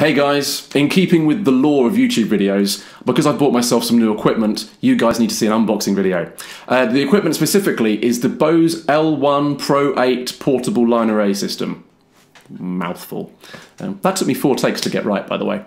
Hey guys, in keeping with the lore of YouTube videos, because I've bought myself some new equipment, you guys need to see an unboxing video. The equipment specifically is the Bose L1 Pro 8 Portable Line Array System. Mouthful. That took me 4 takes to get right, by the way.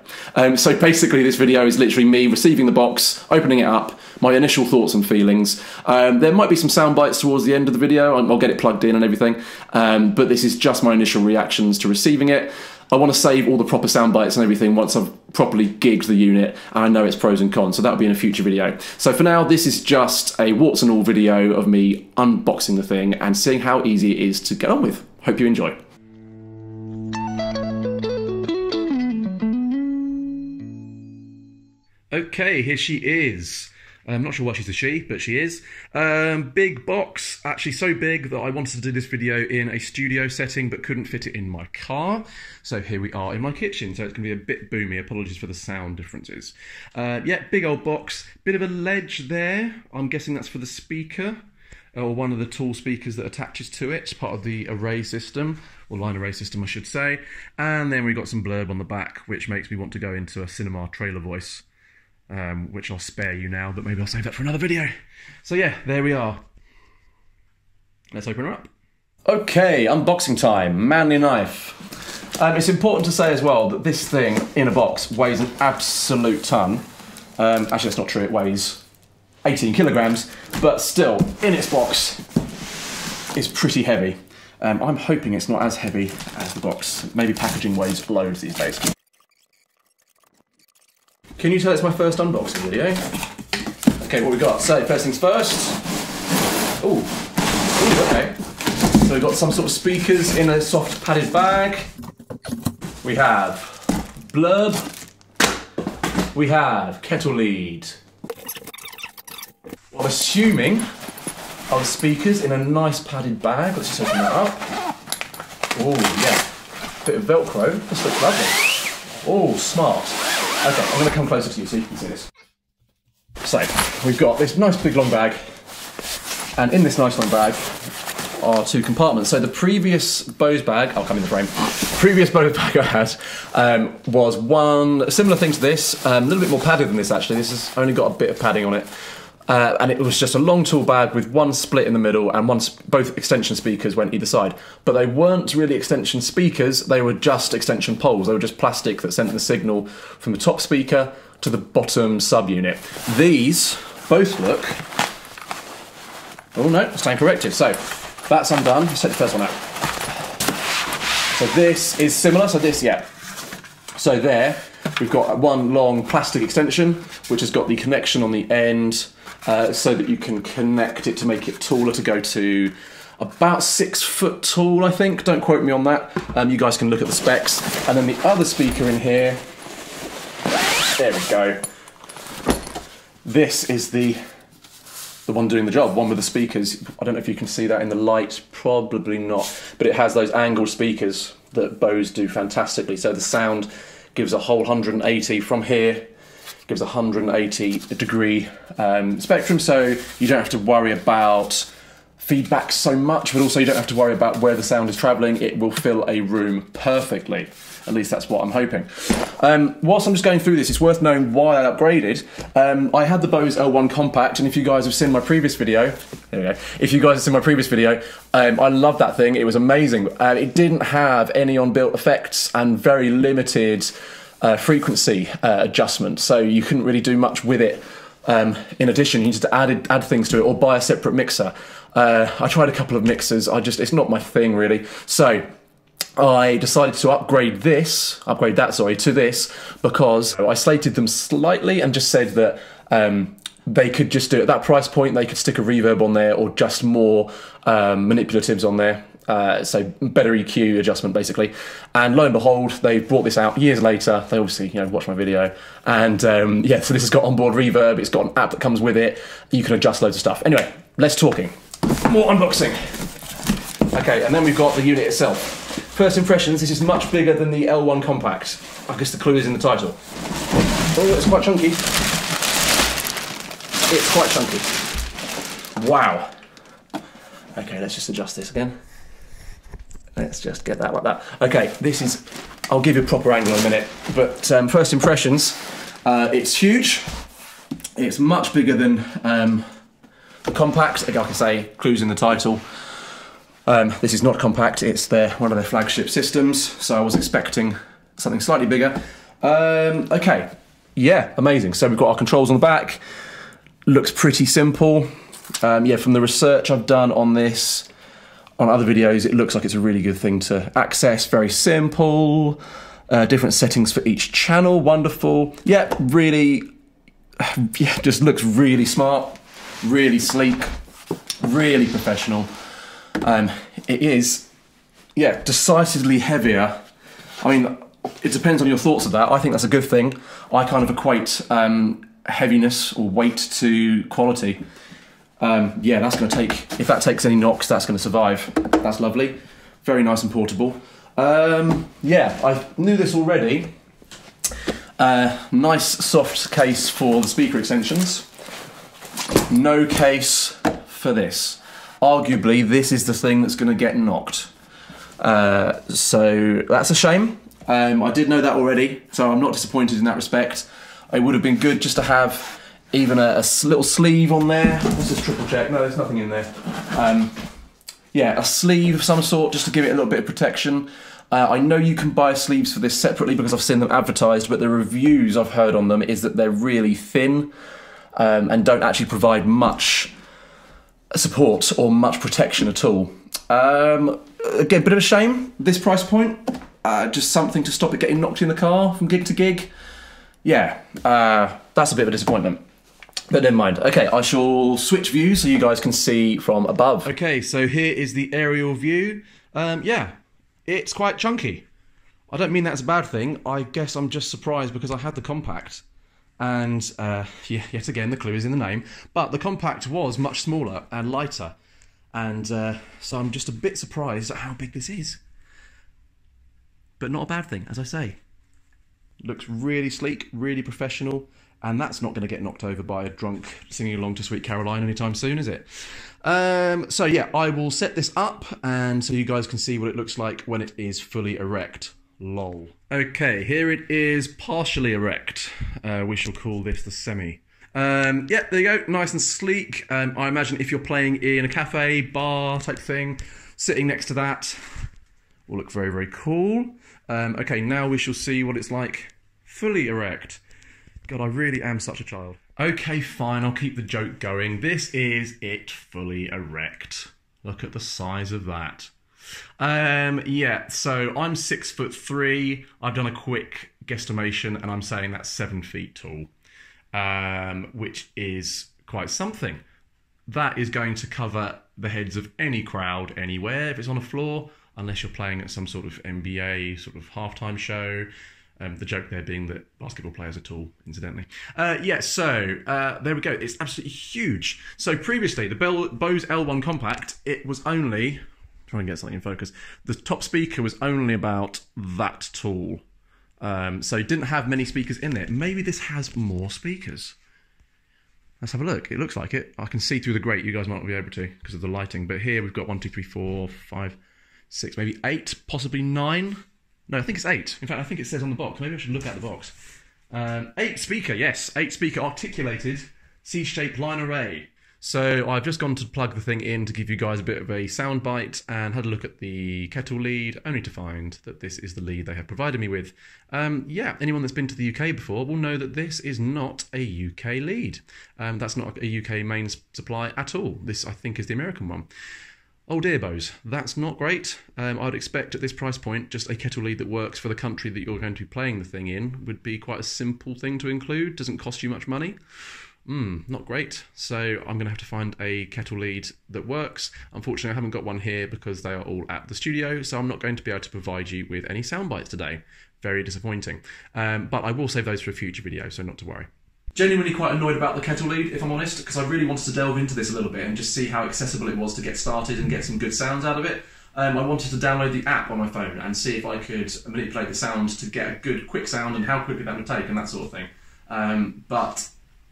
So basically this video is literally me receiving the box, opening it up, my initial thoughts and feelings. There might be some sound bites towards the end of the video, I'll get it plugged in and everything, but this is just my initial reactions to receiving it. I want to save all the proper sound bites and everything once I've properly gigged the unit and I know its pros and cons, so that'll be in a future video. So for now, this is just a warts and all video of me unboxing the thing and seeing how easy it is to get on with. Hope you enjoy. Okay, here she is. I'm not sure why she's a she, but she is. Big box, actually so big that I wanted to do this video in a studio setting but couldn't fit it in my car. So here we are in my kitchen, so it's gonna be a bit boomy, apologies for the sound differences. Yeah, big old box, bit of a ledge there. I'm guessing that's for the speaker, or one of the tall speakers that attaches to it, part of the array system, or line array system I should say. And then we've got some blurb on the back, which makes me want to go into a cinema trailer voice. Which I'll spare you now, but maybe I'll save that for another video. So yeah, there we are. Let's open her up. Okay, unboxing time, manly knife. It's important to say as well that this thing in a box weighs an absolute ton. Actually, that's not true, it weighs 18 kilograms, but still, in its box, it's pretty heavy. I'm hoping it's not as heavy as the box. Maybe packaging weighs loads these days. Can you tell it's my first unboxing video? Okay, what we got? So, first things first. Ooh, okay. So we've got some sort of speakers in a soft padded bag. We have blurb. We have kettle lead. Well, I'm assuming are the speakers in a nice padded bag. Let's just open that up. Ooh, yeah. Bit of Velcro. This looks lovely. Ooh, smart. Okay, I'm going to come closer to you so you can see this. So, we've got this nice big long bag, and in this nice long bag are 2 compartments. So the previous Bose bag, I'll come in the frame, the previous Bose bag I had was one similar thing to this, a little bit more padded than this actually, this has only got a bit of padding on it. And it was just a long tool bag with one split in the middle and both extension speakers went either side. But they weren't really extension speakers, they were just extension poles. They were just plastic that sent the signal from the top speaker to the bottom subunit. These both look... Oh no, it's time corrected. So, that's undone. Let's take the first one out. So this is similar, so this, yeah. So there, we've got one long plastic extension, which has got the connection on the end, so that you can connect it to make it taller to go to about 6 foot tall, I think. Don't quote me on that. You guys can look at the specs. And then the other speaker in here, there we go. This is the one doing the job, one with the speakers. I don't know if you can see that in the light, probably not. But it has those angled speakers that Bose do fantastically. So the sound gives a whole 180 from here. Gives a 180 degree spectrum, so you don't have to worry about feedback so much, but also you don't have to worry about where the sound is travelling. It will fill a room perfectly. At least that's what I'm hoping. Whilst I'm just going through this, it's worth knowing why I upgraded. I had the Bose L1 Compact, and if you guys have seen my previous video, there we go. If you guys have seen my previous video, I loved that thing. It was amazing. It didn't have any on-built effects and very limited frequency adjustment, so you couldn't really do much with it. In addition, you need to add things to it or buy a separate mixer. I tried a couple of mixers, it's not my thing really. So I decided to upgrade that, to this, because I slated them slightly and just said that they could just do it at that price point, they could stick a reverb on there or just more manipulatives on there. So better EQ adjustment basically, and lo and behold, they brought this out years later. They obviously, you know, watched my video, and yeah, so this has got onboard reverb. It's got an app that comes with it. You can adjust loads of stuff. Anyway, less talking, more unboxing. Okay, and then we've got the unit itself. First impressions. This is much bigger than the L1 Compact. I guess the clue is in the title. Oh, it's quite chunky. It's quite chunky. Wow. Okay, let's just adjust this again. Let's just get that like that. Okay, this is I'll give you a proper angle in a minute, but first impressions, it's huge. It's much bigger than the Compact. Like I can say, clues in the title. This is not Compact, it's one of their flagship systems, so I was expecting something slightly bigger. Okay, yeah, amazing. So we've got our controls on the back. Looks pretty simple. Yeah, from the research I've done on this, on other videos, it looks like it's a really good thing to access. Very simple. Different settings for each channel, wonderful. Yep, really, yeah, just looks really smart, really sleek, really professional. It is, yeah, decidedly heavier. I mean, it depends on your thoughts of that. I think that's a good thing. I kind of equate heaviness or weight to quality. Yeah, that's going to take, if that takes any knocks, that's going to survive. That's lovely. Very nice and portable. Yeah, I knew this already. Nice soft case for the speaker extensions. No case for this. Arguably, this is the thing that's going to get knocked. So that's a shame. I did know that already, so I'm not disappointed in that respect. It would have been good just to have even a little sleeve on there. Let's just triple check. No, there's nothing in there. Yeah, a sleeve of some sort just to give it a little bit of protection. I know you can buy sleeves for this separately because I've seen them advertised, but the reviews I've heard on them is that they're really thin and don't actually provide much support or much protection at all. Again, a bit of a shame, this price point. Just something to stop it getting knocked in the car from gig to gig. Yeah, that's a bit of a disappointment, but never mind. Okay, I shall switch views so you guys can see from above. Okay, so here is the aerial view. Yeah, it's quite chunky. I don't mean that's a bad thing. I guess I'm just surprised because I had the Compact, and yeah, yet again the clue is in the name, but the Compact was much smaller and lighter, and so I'm just a bit surprised at how big this is. But not a bad thing, as I say. Looks really sleek, really professional, and that's not going to get knocked over by a drunk singing along to Sweet Caroline anytime soon, is it? So yeah, I will set this up, and so you guys can see what it looks like when it is fully erect. Lol. Okay, here it is partially erect. We shall call this the semi. Yeah, there you go, nice and sleek. I imagine if you're playing in a cafe, bar type thing, sitting next to that will look very, very cool. Okay, now we shall see what it's like fully erect. God, I really am such a child. Okay, fine, I'll keep the joke going. This is it fully erect. Look at the size of that. Yeah, so I'm 6'3". I've done a quick guesstimation, and I'm saying that's 7 feet tall, which is quite something. That is going to cover the heads of any crowd anywhere if it's on a floor, unless you're playing at some sort of NBA sort of halftime show. The joke there being that basketball players are tall, incidentally. Yeah, so there we go. It's absolutely huge. So previously, the Bose L1 Compact, it was only, try and get something in focus, the top speaker was only about that tall. So it didn't have many speakers in there. Maybe this has more speakers. Let's have a look. It looks like it. I can see through the grate. You guys might not be able to because of the lighting. But here we've got 1, 2, 3, 4, 5, 6, maybe 8, possibly 9. No, I think it's 8. In fact, I think it says on the box. Maybe I should look at the box. 8 speaker, yes. 8 speaker articulated C-shaped line array. So I've just gone to plug the thing in to give you guys a bit of a sound bite and had a look at the kettle lead, only to find that this is the lead they have provided me with. Yeah, anyone that's been to the UK before will know that this is not a UK lead. That's not a UK main supply at all. This, I think, is the American one. Oh dear, Bose, that's not great. I'd expect at this price point, just a kettle lead that works for the country that you're going to be playing the thing in would be quite a simple thing to include, doesn't cost you much money. Not great. So I'm going to have to find a kettle lead that works. Unfortunately, I haven't got one here because they are all at the studio, so I'm not going to be able to provide you with any sound bites today. Very disappointing. But I will save those for a future video, so not to worry. Genuinely quite annoyed about the kettle lead, if I'm honest, because I really wanted to delve into this a little bit and just see how accessible it was to get started and get some good sounds out of it. I wanted to download the app on my phone and see if I could manipulate the sounds to get a good quick sound and how quickly that would take and that sort of thing. But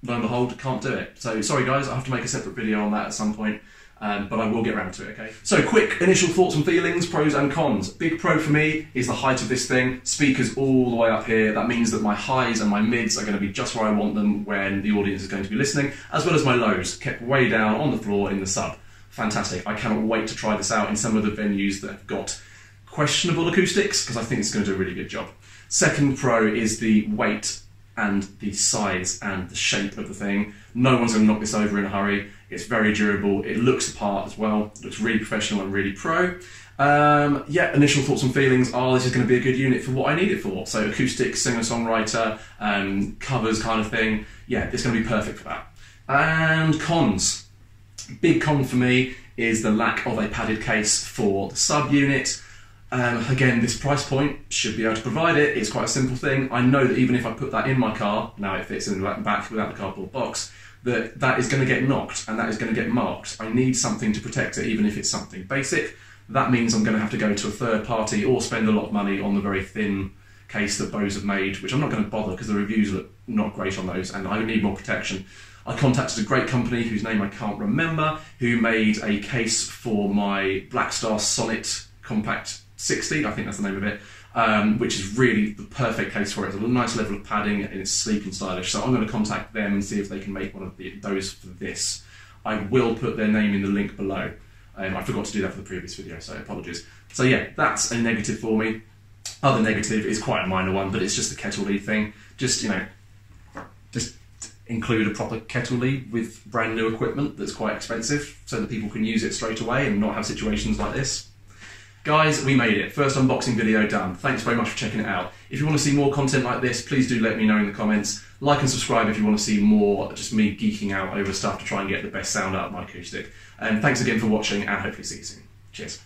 lo and behold, can't do it. So sorry guys, I have to make a separate video on that at some point. but I will get around to it, okay? So quick initial thoughts and feelings, pros and cons. Big pro for me is the height of this thing, speakers all the way up here. That means that my highs and my mids are going to be just where I want them when the audience is going to be listening, as well as my lows, kept way down on the floor in the sub. Fantastic. I cannot wait to try this out in some of the venues that have got questionable acoustics, because I think it's going to do a really good job. Second pro is the weight and the size and the shape of the thing. No one's going to knock this over in a hurry. It's very durable. It looks the part as well. It looks really professional and really pro. Yeah, initial thoughts and feelings are this is going to be a good unit for what I need it for. So acoustics, singer-songwriter, covers kind of thing. Yeah, it's going to be perfect for that. And cons. Big con for me is the lack of a padded case for the sub-unit. Again, this price point should be able to provide it. It's quite a simple thing. I know that even if I put that in my car, now it fits in the back without the cardboard box, that is going to get knocked and that is going to get marked. I need something to protect it, even if it's something basic. That means I'm going to have to go to a third party or spend a lot of money on the very thin case that Bose have made, which I'm not going to bother because the reviews look not great on those and I need more protection. I contacted a great company whose name I can't remember, who made a case for my Blackstar Sonnet compact 60, I think that's the name of it, which is really the perfect case for it. It's a nice level of padding and it's sleek and stylish. So I'm going to contact them and see if they can make one of those for this. I will put their name in the link below. I forgot to do that for the previous video, so apologies. So yeah, that's a negative for me. Other negative is quite a minor one, but it's just the kettle lead thing. Just, you know, just include a proper kettle lead with brand new equipment that's quite expensive so that people can use it straight away and not have situations like this. Guys, we made it. First unboxing video done. Thanks very much for checking it out. If you want to see more content like this, please do let me know in the comments. Like and subscribe if you want to see more, just me geeking out over stuff to try and get the best sound out of my acoustic. And thanks again for watching and hopefully see you soon. Cheers.